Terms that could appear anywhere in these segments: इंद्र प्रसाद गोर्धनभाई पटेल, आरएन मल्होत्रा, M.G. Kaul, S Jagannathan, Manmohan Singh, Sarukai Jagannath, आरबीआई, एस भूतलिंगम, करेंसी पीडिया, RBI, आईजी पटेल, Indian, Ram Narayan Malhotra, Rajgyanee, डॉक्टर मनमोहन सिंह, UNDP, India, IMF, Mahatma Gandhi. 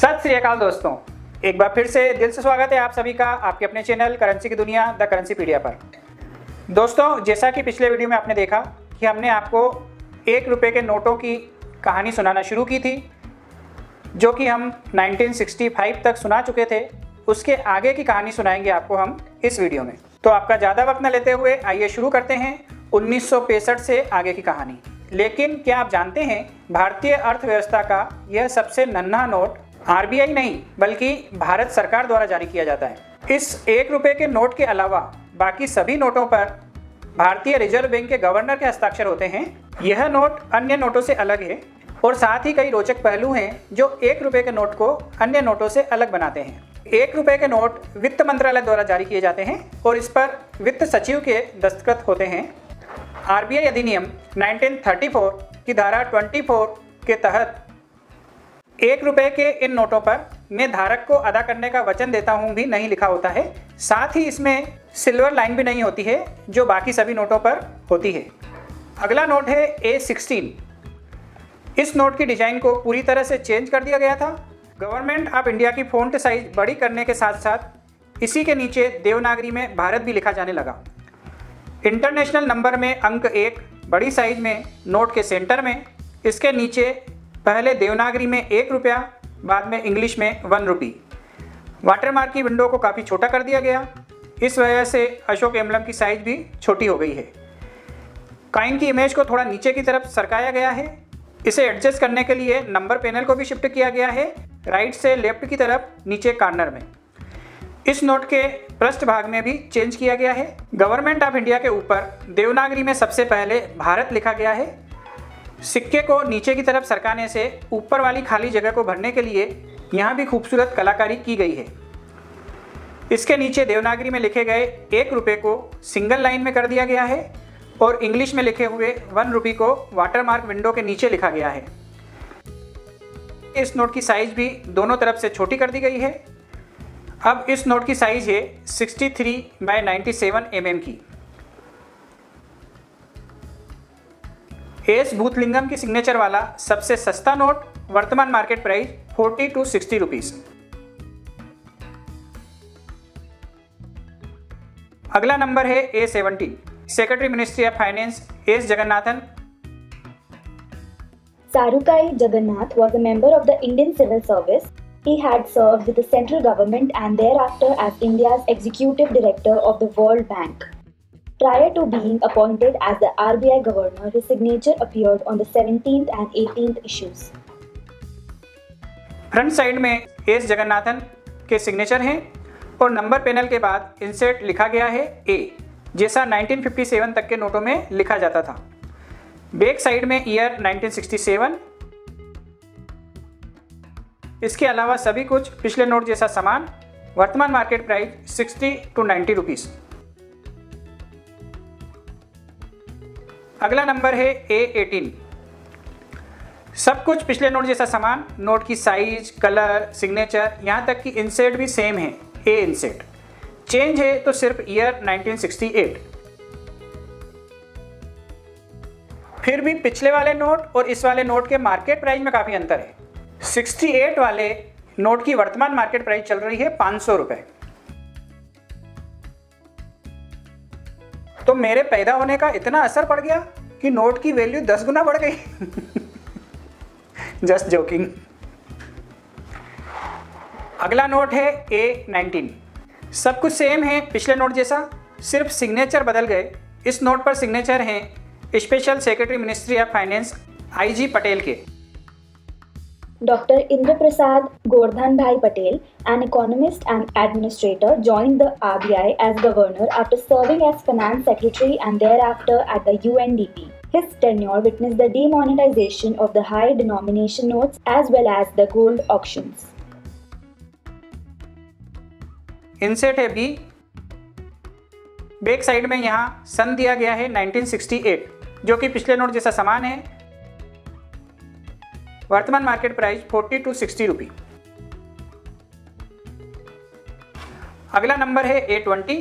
सत श्री अकाल दोस्तों, एक बार फिर से दिल से स्वागत है आप सभी का आपके अपने चैनल करेंसी की दुनिया द करेंसी पीडिया पर। दोस्तों, जैसा कि पिछले वीडियो में आपने देखा कि हमने आपको ₹1 के नोटों की कहानी सुनाना शुरू की थी, जो कि हम 1965 तक सुना चुके थे। उसके आगे की कहानी सुनाएंगे आपको हम इस वीडियो में। तो आपका ज़्यादा वक्त न लेते हुए आइए शुरू करते हैं 1965 से आगे की कहानी। लेकिन क्या आप जानते हैं, भारतीय अर्थव्यवस्था का यह सबसे नन्हा नोट आरबीआई नहीं बल्कि भारत सरकार द्वारा जारी किया जाता है। इस ₹1 के नोट के अलावा बाकी सभी नोटों पर भारतीय रिजर्व बैंक के गवर्नर के हस्ताक्षर होते हैं। यह नोट अन्य नोटों से अलग है और साथ ही कई रोचक पहलू हैं जो ₹1 के नोट को अन्य नोटों से अलग बनाते हैं। ₹1 के नोट वित्त मंत्रालय द्वारा जारी किए जाते हैं और इस पर वित्त सचिव के दस्तखत होते हैं। आरबीआई अधिनियम 1934 की धारा 24 के तहत ₹1 के इन नोटों पर मैं धारक को अदा करने का वचन देता हूँ भी नहीं लिखा होता है। साथ ही इसमें सिल्वर लाइन भी नहीं होती है जो बाकी सभी नोटों पर होती है। अगला नोट है A16। इस नोट की डिज़ाइन को पूरी तरह से चेंज कर दिया गया था। गवर्नमेंट ऑफ इंडिया की फ़ॉन्ट साइज़ बड़ी करने के साथ साथ इसी के नीचे देवनागरी में भारत भी लिखा जाने लगा। इंटरनेशनल नंबर में अंक 1 बड़ी साइज़ में नोट के सेंटर में, इसके नीचे पहले देवनागरी में ₹1 बाद में इंग्लिश में ₹1। वाटरमार्क की विंडो को काफ़ी छोटा कर दिया गया। इस वजह से अशोक एम्ब्लम की साइज़ भी छोटी हो गई है। कॉइन की इमेज को थोड़ा नीचे की तरफ सरकाया गया है। इसे एडजस्ट करने के लिए नंबर पैनल को भी शिफ्ट किया गया है राइट से लेफ्ट की तरफ नीचे कॉर्नर में। इस नोट के पृष्ठ भाग में भी चेंज किया गया है। गवर्नमेंट ऑफ इंडिया के ऊपर देवनागरी में सबसे पहले भारत लिखा गया है। सिक्के को नीचे की तरफ सरकाने से ऊपर वाली खाली जगह को भरने के लिए यहाँ भी खूबसूरत कलाकारी की गई है। इसके नीचे देवनागरी में लिखे गए ₹1 को सिंगल लाइन में कर दिया गया है और इंग्लिश में लिखे हुए ₹1 को वाटरमार्क विंडो के नीचे लिखा गया है। इस नोट की साइज़ भी दोनों तरफ से छोटी कर दी गई है। अब इस नोट की साइज़ है 63/97 mm की। एस भूतलिंगम की सिग्नेचर वाला सबसे सस्ता नोट वर्तमान मार्केट प्राइस ₹40 to ₹60। अगला नंबर है A17। Secretary ministry of finance S Jagannathan. Sarukai Jagannath was a member of the Indian Civil Service. He had served with the central government and thereafter as India's executive director of the World Bank. Prior to being appointed as the RBI governor, his signature appeared on the 17th and 18th issues. Front side में S Jagannathan के signature हैं और number panel के बाद insert लिखा गया है A, जैसा 1957 तक के नोटों में लिखा जाता था। बैक साइड में ईयर 1967। इसके अलावा सभी कुछ पिछले नोट जैसा सामान। वर्तमान मार्केट प्राइस ₹60 to ₹90। अगला नंबर है A18। सब कुछ पिछले नोट जैसा सामान। नोट की साइज, कलर, सिग्नेचर, यहाँ तक कि इंसेट भी सेम है, A इंसेट। चेंज है तो सिर्फ ईयर 1968। फिर भी पिछले वाले नोट और इस वाले नोट के मार्केट प्राइस में काफ़ी अंतर है। 68 वाले नोट की वर्तमान मार्केट प्राइस चल रही है ₹500। तो मेरे पैदा होने का इतना असर पड़ गया कि नोट की वैल्यू 10 गुना बढ़ गई। Just joking. अगला नोट है A19। सब कुछ सेम है पिछले नोट जैसा, सिर्फ सिग्नेचर बदल गए। इस नोट पर सिग्नेचर हैं special secretary ministry of finance आईजी पटेल के। Doctor इंद्र प्रसाद गोर्धनभाई पटेल, an economist and administrator, joined the RBI as governor after serving as finance secretary and thereafter at the UNDP. His tenure witnessed the demonetization of the high denomination notes as well as the gold auctions. Insert है B। Back side में यहाँ सन दिया गया है 1968, जो कि पिछले note जैसा सामान है। वर्तमान मार्केट प्राइस ₹40 to ₹60। अगला नंबर है A20।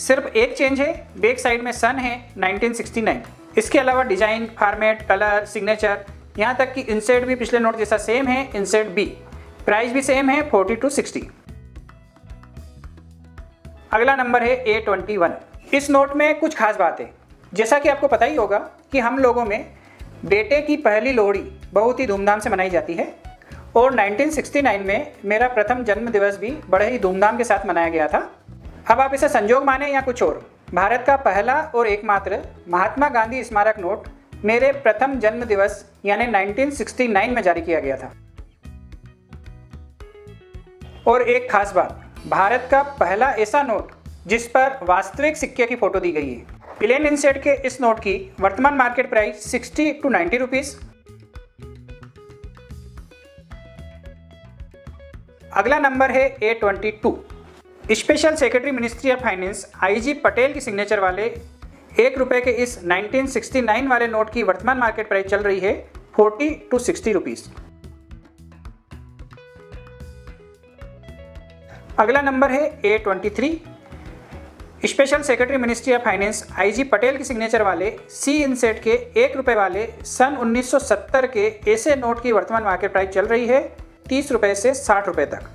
सिर्फ एक चेंज है, बैक साइड में सन है 1969। इसके अलावा डिजाइन, फॉर्मेट, कलर, सिग्नेचर यहाँ तक कि इनसेट भी पिछले नोट जैसा सेम है, इनसेट बी, प्राइस भी सेम है 40 to 60। अगला नंबर है A21। इस नोट में कुछ खास बात है। जैसा कि आपको पता ही होगा कि हम लोगों में बेटे की पहली लोहड़ी बहुत ही धूमधाम से मनाई जाती है और 1969 में मेरा प्रथम जन्मदिवस भी बड़े ही धूमधाम के साथ मनाया गया था। अब आप इसे संजोग माने या कुछ और, भारत का पहला और एकमात्र महात्मा गांधी स्मारक नोट मेरे प्रथम जन्मदिवस यानी 1969 में जारी किया गया था। और एक खास बात, भारत का पहला ऐसा नोट जिस पर वास्तविक सिक्के की फोटो दी गई है। प्लेन इनसेट के इस नोट की वर्तमान मार्केट प्राइस 60 to 90 रुपीज़। अगला नंबर है A22। Special secretary ministry of finance आईजी पटेल की सिग्नेचर वाले ₹1 के इस 1969 वाले नोट की वर्तमान मार्केट प्राइस चल रही है 40 to 60 रुपीज़। अगला नंबर है A23। Special secretary ministry of finance आईजी पटेल की सिग्नेचर वाले सी इनसेट के ₹1 वाले सन 1970 के ऐसे नोट की वर्तमान मार्केट प्राइस चल रही है ₹30 से ₹60 तक।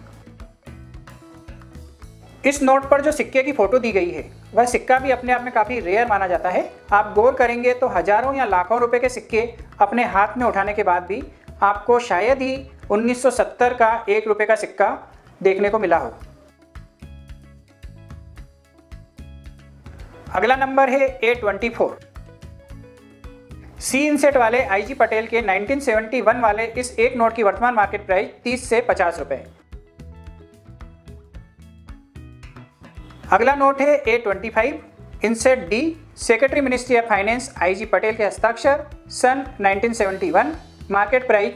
इस नोट पर जो सिक्के की फोटो दी गई है वह सिक्का भी अपने आप में काफ़ी रेयर माना जाता है। आप गौर करेंगे तो हजारों या लाखों रुपए के सिक्के अपने हाथ में उठाने के बाद भी आपको शायद ही 1970 का ₹1 का सिक्का देखने को मिला हो। अगला नंबर है A24। सी इनसेट वाले आईजी पटेल के 1971 वाले इस एक नोट की वर्तमान मार्केट प्राइस 30 से 50 रुपए। अगला नोट है A25। Inset D, secretary ministry of finance आईजी पटेल के हस्ताक्षर, सन 1971, मार्केट प्राइस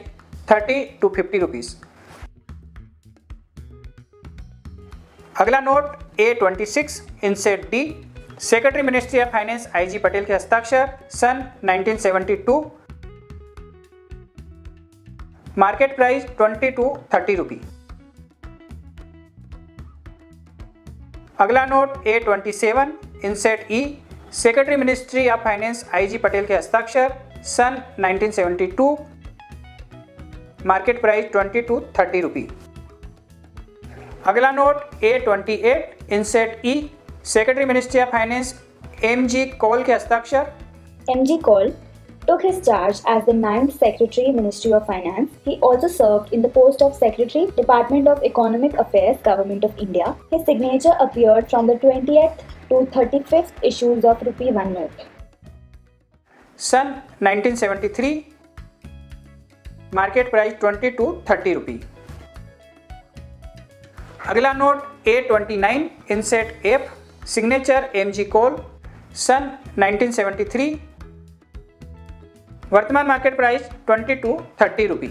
30 to 50 रुपीज़। अगला note A26। Inset D, secretary ministry of finance आईजी पटेल के हस्ताक्षर, सन 1972, मार्केट प्राइस 20 to 30 रुपी। अगला note A27। Inset E, secretary ministry of finance आईजी पटेल के हस्ताक्षर, सन 1972, मार्केट प्राइस 20 to 30 रुपी। अगला note A28। Inset E, secretary ministry of finance M.G. Kaul के हस्ताक्षर। M.G. Kaul took his charge as the 9th Secretary Ministry of Finance. He also served in the post of Secretary Department of Economic Affairs, Government of India. His signature appeared from the 20th to 35th issues of Rupee 1 note. Sun 1973. Market price 20 to 30 rupee. अगला note A29, inset F, signature M.G. Kaul, सन 1973, वर्तमान market price 20 to 30 rupee.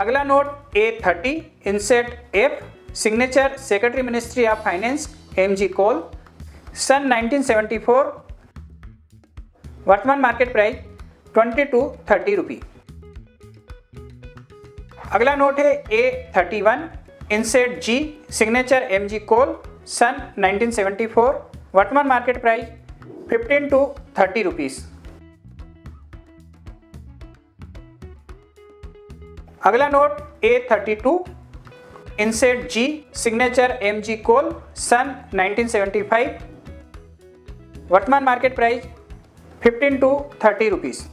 अगला note A30, inset F, signature secretary ministry of finance M.G. Kaul, सन 1974, वर्तमान market price 20 to 30 rupee. अगला note है A31, inset G, signature M.G. Kaul, सन 1974, वर्तमान market price 15 to 30 rupees. अगला note A32, inset G, signature M.G. Kaul, सन 1975, वर्तमान market price 15 to 30 rupees.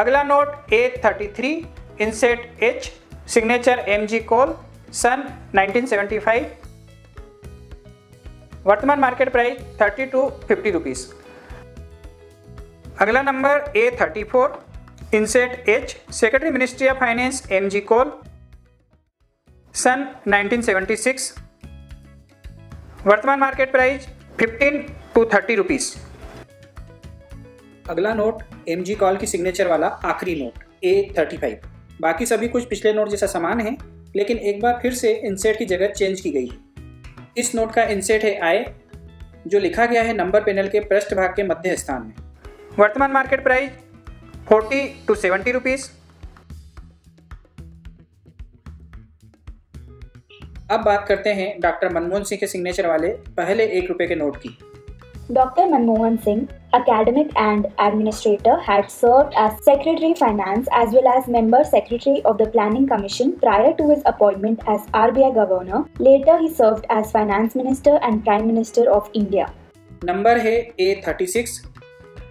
अगला note A33, inset H, signature M.G. Kaul, सन 1975, वर्तमान मार्केट प्राइस 30 to 50 रुपीज़। अगला number A34, inset H, secretary ministry of finance M.G. Kaul, सन 1976, वर्तमान market price 15 to 30 rupees. अगला note M.G. Kaul की signature वाला आखिरी नोट A35। बाकी सभी कुछ पिछले नोट जैसा सामान है, लेकिन एक बार फिर से इनसेट की जगह चेंज की गई है। इस नोट का इनसेट है I, जो लिखा गया है नंबर पैनल के पृष्ठ भाग के मध्य स्थान में। वर्तमान मार्केट प्राइस 40 to 70 रुपीज़। अब बात करते हैं डॉक्टर मनमोहन सिंह के सिग्नेचर वाले पहले ₹1 के नोट की। Dr. Manmohan Singh, academic and administrator, had served as Secretary Finance as well as Member Secretary of the Planning Commission prior to his appointment as RBI Governor. Later, he served as Finance Minister and Prime Minister of India. Number है A36।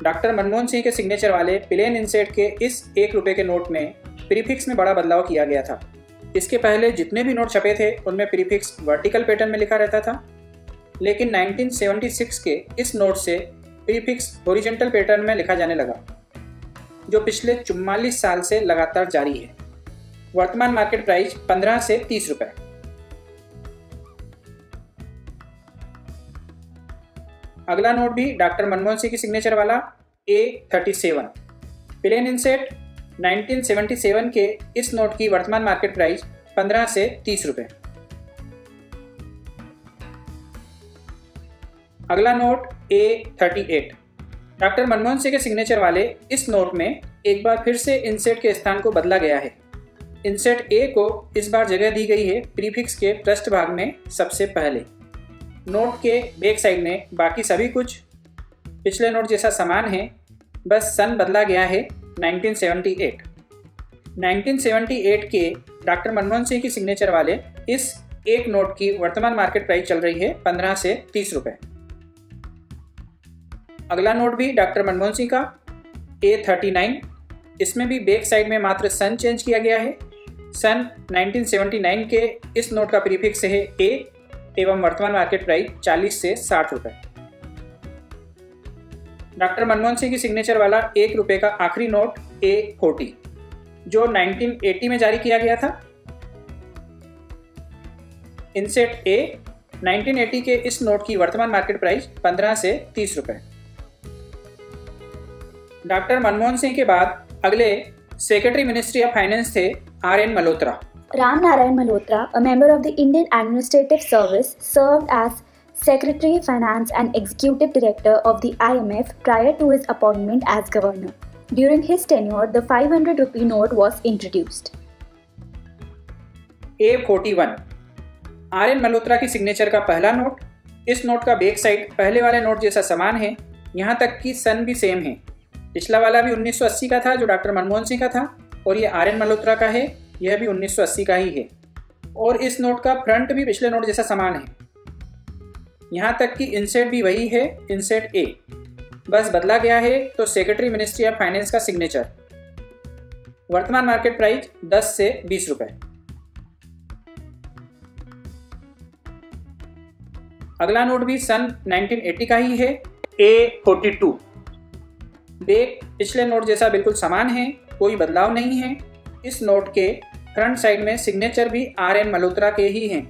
डॉक्टर मनमोहन सिंह के signature वाले plane इंसेट के इस ₹1 के note में prefix में बड़ा बदलाव किया गया था। इसके पहले जितने भी नोट छपे थे उनमें प्रीफिक्स वर्टिकल पैटर्न में लिखा रहता था, लेकिन 1976 के इस नोट से प्रीफिक्स हॉरिजॉन्टल पैटर्न में लिखा जाने लगा, जो पिछले 44 साल से लगातार जारी है। वर्तमान मार्केट प्राइस 15 से 30 रुपए। अगला नोट भी डॉक्टर मनमोहन सिंह की सिग्नेचर वाला A37। प्लेन इनसेट 1977 के इस नोट की वर्तमान मार्केट प्राइस 15 से 30 रुपए। अगला note A38। डॉक्टर मनमोहन सिंह के सिग्नेचर वाले इस नोट में एक बार फिर से इनसेट के स्थान को बदला गया है। इनसेट A को इस बार जगह दी गई है प्रीफिक्स के पृष्ठ भाग में सबसे पहले। नोट के बैक साइड में बाकी सभी कुछ पिछले नोट जैसा समान है, बस सन बदला गया है 1978। 1978 के डॉक्टर मनमोहन सिंह की सिग्नेचर वाले इस एक नोट की वर्तमान मार्केट प्राइस चल रही है 15 से 30 रुपए। अगला नोट भी डॉक्टर मनमोहन सिंह का A39। इसमें भी बैक साइड में मात्र सन चेंज किया गया है। सन 1979 के इस नोट का प्रीफिक्स है A एवं वर्तमान मार्केट प्राइस 40 से 60 रुपए। डॉक्टर मनमोहन सिंह की सिग्नेचर वाला ₹1 का आखिरी नोट A40, जो 1980 में जारी किया गया था। इनसेट A 1980 के इस नोट की वर्तमान मार्केट प्राइस 15 से 30 रुपए। डॉक्टर मनमोहन सिंह के बाद अगले सेक्रेटरी मिनिस्ट्री ऑफ फाइनेंस थे आरएन मल्होत्रा। Ram Narayan Malhotra, a member of the Indian Administrative Service, served as Secretary of Finance and Executive Director of the IMF prior to his appointment as Governor. During his tenure, the 500 rupee note was introduced. A41, आरएन मल्होत्रा की signature का पहला note. इस note का back side पहले वाले note जैसा समान है, यहाँ तक कि सन भी सेम है। पिछला वाला भी 1980 का था, जो डॉक्टर मनमोहन सिंह का था, और ये आरएन मल्होत्रा का है, यह भी 1980 का ही है। और इस नोट का फ्रंट भी पिछले नोट जैसा समान है, यहाँ तक कि इनसेट भी वही है, इनसेट A, बस बदला गया है तो सेक्रेटरी मिनिस्ट्री ऑफ फाइनेंस का सिग्नेचर। वर्तमान मार्केट प्राइस 10 से 20 रुपए। अगला नोट भी सन 1980 का ही है, A42। बैक पिछले नोट जैसा बिल्कुल समान है, कोई बदलाव नहीं है। इस नोट के फ्रंट साइड में सिग्नेचर भी आरएन मल्होत्रा के ही हैं,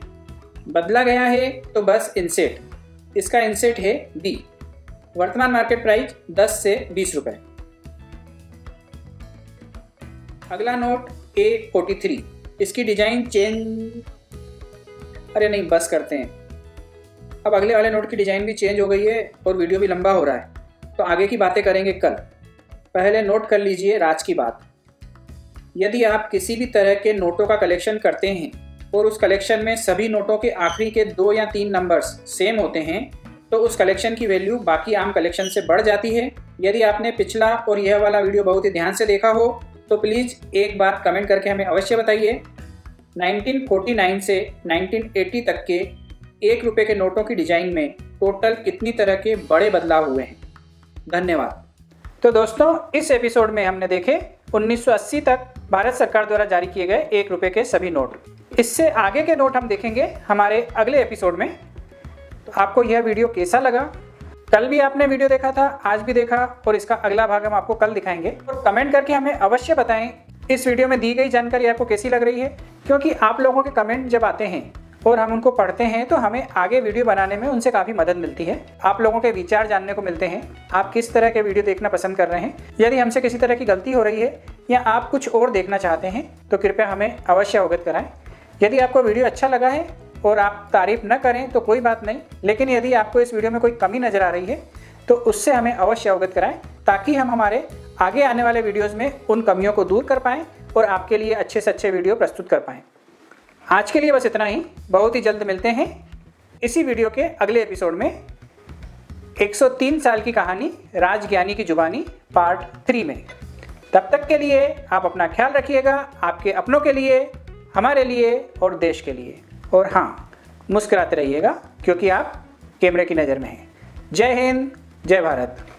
बदला गया है तो बस इनसेट। इसका इनसेट है B। वर्तमान मार्केट प्राइस 10 से 20 रुपए। अगला नोट A43। इसकी डिजाइन चेंज, अरे नहीं बस करते हैं, अब अगले वाले नोट की डिजाइन भी चेंज हो गई है और वीडियो भी लंबा हो रहा है, तो आगे की बातें करेंगे कल। पहले नोट कर लीजिए राज की बात। यदि आप किसी भी तरह के नोटों का कलेक्शन करते हैं और उस कलेक्शन में सभी नोटों के आखिरी के 2 या 3 नंबर्स सेम होते हैं, तो उस कलेक्शन की वैल्यू बाकी आम कलेक्शन से बढ़ जाती है। यदि आपने पिछला और यह वाला वीडियो बहुत ही ध्यान से देखा हो तो प्लीज़ एक बात कमेंट करके हमें अवश्य बताइए। 1949 से 1980 तक के ₹1 के नोटों की डिजाइन में टोटल कितनी तरह के बड़े बदलाव हुए हैं। धन्यवाद। तो दोस्तों, इस एपिसोड में हमने देखे 1980 तक भारत सरकार द्वारा जारी किए गए ₹1 के सभी नोट। इससे आगे के नोट हम देखेंगे हमारे अगले एपिसोड में। तो आपको यह वीडियो कैसा लगा? कल भी आपने वीडियो देखा था, आज भी देखा, और इसका अगला भाग हम आपको कल दिखाएंगे। और कमेंट करके हमें अवश्य बताएं इस वीडियो में दी गई जानकारी आपको कैसी लग रही है, क्योंकि आप लोगों के कमेंट जब आते हैं और हम उनको पढ़ते हैं तो हमें आगे वीडियो बनाने में उनसे काफ़ी मदद मिलती है। आप लोगों के विचार जानने को मिलते हैं, आप किस तरह के वीडियो देखना पसंद कर रहे हैं। यदि हमसे किसी तरह की गलती हो रही है या आप कुछ और देखना चाहते हैं तो कृपया हमें अवश्य अवगत कराएं। यदि आपको वीडियो अच्छा लगा है और आप तारीफ न करें तो कोई बात नहीं, लेकिन यदि आपको इस वीडियो में कोई कमी नज़र आ रही है तो उससे हमें अवश्य अवगत कराएं, ताकि हम हमारे आगे आने वाले वीडियोज़ में उन कमियों को दूर कर पाएँ और आपके लिए अच्छे से अच्छे वीडियो प्रस्तुत कर पाएँ। आज के लिए बस इतना ही। बहुत ही जल्द मिलते हैं इसी वीडियो के अगले एपिसोड में। 103 साल की कहानी राजज्ञानी की जुबानी पार्ट 3 में। तब तक के लिए आप अपना ख्याल रखिएगा, आपके अपनों के लिए, हमारे लिए और देश के लिए। और हाँ, मुस्कुराते रहिएगा क्योंकि आप कैमरे की नज़र में हैं। जय हिंद, जय भारत।